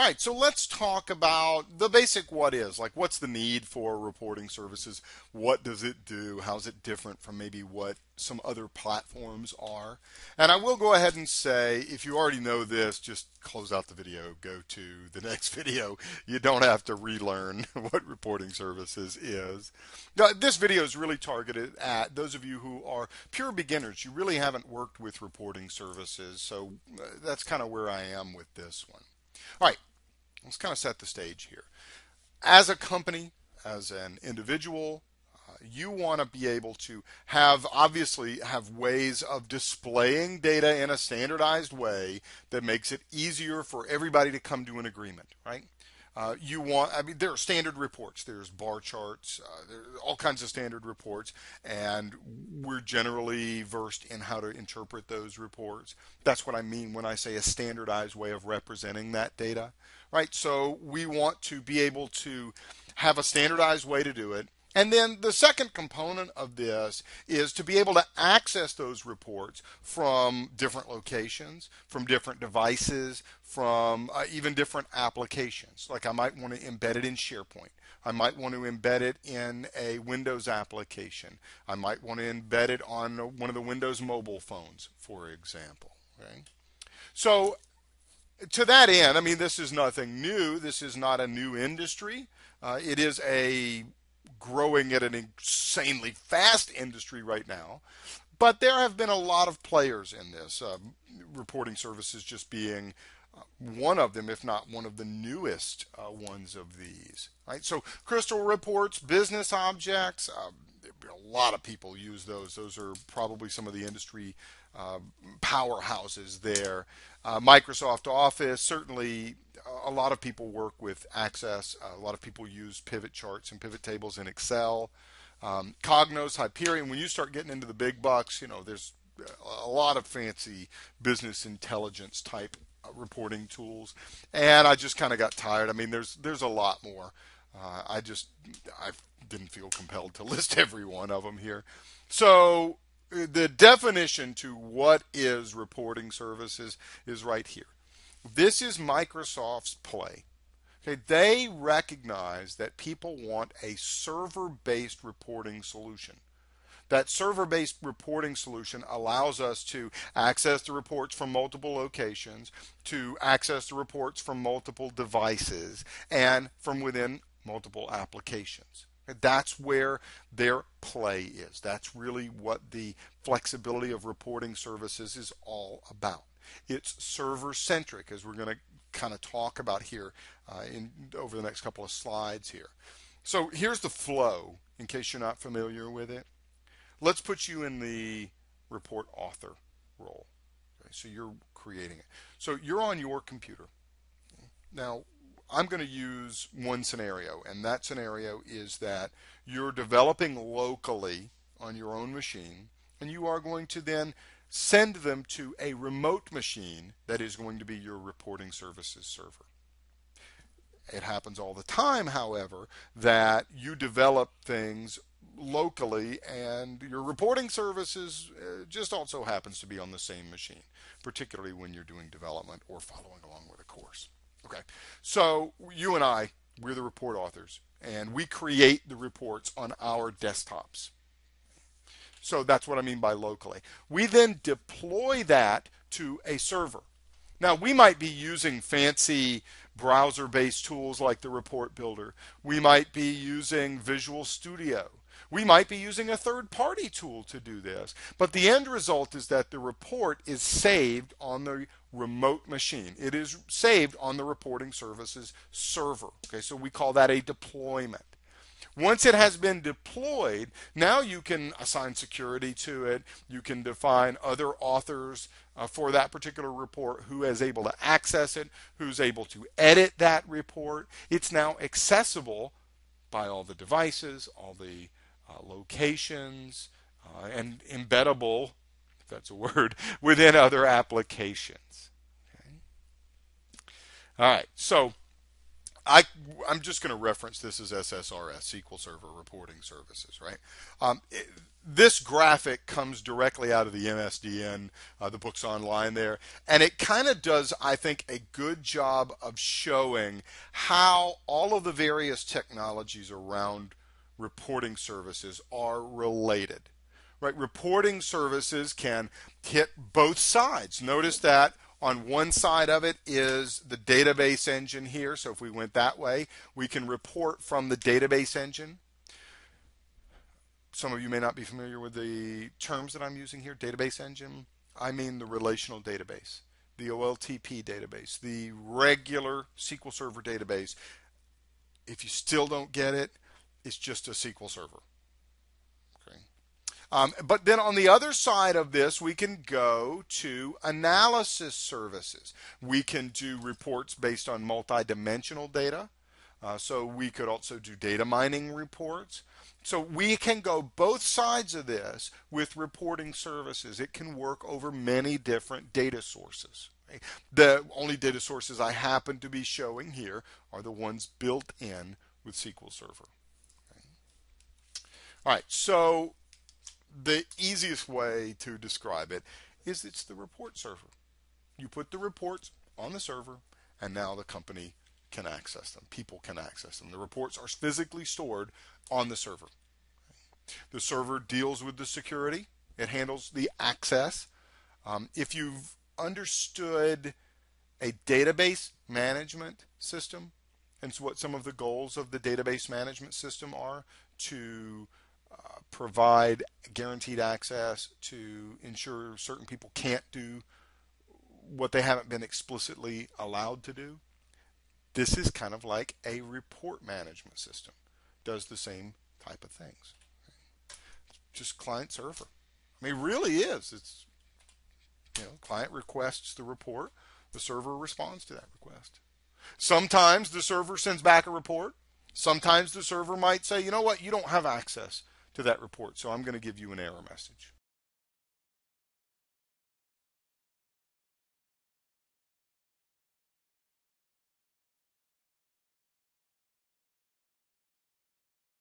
All right, so let's talk about the basic what is, like what's the need for reporting services? What does it do? How's it different from maybe what some other platforms are? And I will go ahead and say, if you already know this, just close out the video, go to the next video. You don't have to relearn what reporting services is. Now, this video is really targeted at those of you who are pure beginners. You really haven't worked with reporting services, so that's kind of where I am with this one. All right. Let's kind of set the stage here. As a company, as an individual, you want to be able to have, obviously, have ways of displaying data in a standardized way that makes it easier for everybody to come to an agreement, right? You want, I mean, there are standard reports. There's bar charts. There are all kinds of standard reports, and we're generally versed in how to interpret those reports. That's what I mean when I say a standardized way of representing that data, right? So we want to be able to have a standardized way to do it. And then the second component of this is to be able to access those reports from different locations, from different devices, from even different applications. Like I might want to embed it in SharePoint. I might want to embed it in a Windows application. I might want to embed it on one of the Windows mobile phones, for example. Right? So to that end, I mean, this is nothing new. This is not a new industry. It is a growing at an insanely fast industry right now, but there have been a lot of players in this, reporting services just being one of them, if not one of the newest ones of these, right? So Crystal Reports, Business Objects, a lot of people use those. Those are probably some of the industry powerhouses there. Microsoft Office, certainly a lot of people work with Access. A lot of people use pivot charts and pivot tables in Excel. Cognos, Hyperion, when you start getting into the big bucks, you know, there's a lot of fancy business intelligence type reporting tools. And I just kind of got tired. I mean, there's a lot more. I didn't feel compelled to list every one of them here. So the definition to what is reporting services is right here. This is Microsoft's play. Okay, they recognize that people want a server-based reporting solution. That server-based reporting solution allows us to access the reports from multiple locations, to access the reports from multiple devices, and from within multiple applications. That's where their play is. That's really what the flexibility of reporting services is all about. It's server-centric, as we're going to kind of talk about here over the next couple of slides here. So here's the flow, in case you're not familiar with it. Let's put you in the report author role. Okay, so you're creating it. So you're on your computer. Now, I'm going to use one scenario, and that scenario is that you're developing locally on your own machine, and you are going to then send them to a remote machine that is going to be your reporting services server. It happens all the time, however, that you develop things locally and your reporting services just also happens to be on the same machine, particularly when you're doing development or following along with a course. Okay, so you and I, we're the report authors, and we create the reports on our desktops. So that's what I mean by locally. We then deploy that to a server. Now, we might be using fancy browser-based tools like the Report Builder. We might be using Visual Studio. We might be using a third-party tool to do this. But the end result is that the report is saved on the remote machine. It is saved on the reporting services server. Okay, so we call that a deployment. Once it has been deployed, now you can assign security to it. You can define other authors for that particular report, who is able to access it, who's able to edit that report. It's now accessible by all the devices, all the locations, and embeddable, if that's a word, within other applications. Okay. All right, so I'm just going to reference this as SSRS, SQL Server Reporting Services, right? This graphic comes directly out of the MSDN, the books online there, and it kind of does, I think, a good job of showing how all of the various technologies around reporting services are related, right? Reporting services can hit both sides. Notice that on one side of it is the database engine here. So if we went that way, we can report from the database engine. Some of you may not be familiar with the terms that I'm using here. Database engine, I mean the relational database, the OLTP database, the regular SQL Server database. If you still don't get it, it's just a SQL Server. But then on the other side of this, we can go to analysis services. We can do reports based on multidimensional data. So we could also do data mining reports. So we can go both sides of this with reporting services. It can work over many different data sources. Right? The only data sources I happen to be showing here are the ones built in with SQL Server. Okay. All right, so the easiest way to describe it is it's the report server. You put the reports on the server, and now the company can access them. People can access them. The reports are physically stored on the server. The server deals with the security. It handles the access. If you've understood a database management system, and so what some of the goals of the database management system are to provide guaranteed access, to ensure certain people can't do what they haven't been explicitly allowed to do. This is kind of like a report management system. Does the same type of things. Just client server. I mean, it really is. It's, you know, client requests the report, the server responds to that request. Sometimes the server sends back a report. Sometimes the server might say, you know what, you don't have access to that report, so I'm going to give you an error message.